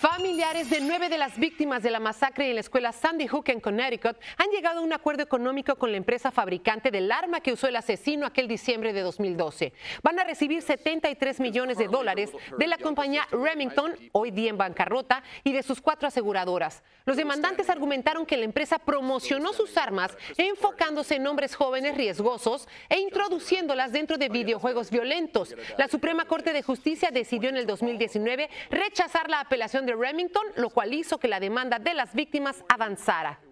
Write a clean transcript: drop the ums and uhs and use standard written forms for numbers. Familiares de 9 de las víctimas de la masacre en la escuela Sandy Hook en Connecticut han llegado a un acuerdo económico con la empresa fabricante del arma que usó el asesino aquel diciembre de 2012. Van a recibir $73 millones de la compañía Remington, hoy día en bancarrota, y de sus 4 aseguradoras. Los demandantes argumentaron que la empresa promocionó sus armas enfocándose en hombres jóvenes riesgosos e introduciéndolas dentro de videojuegos violentos. La Suprema Corte de Justicia decidió en el 2019 rechazar la apelación de Remington, lo cual hizo que la demanda de las víctimas avanzara.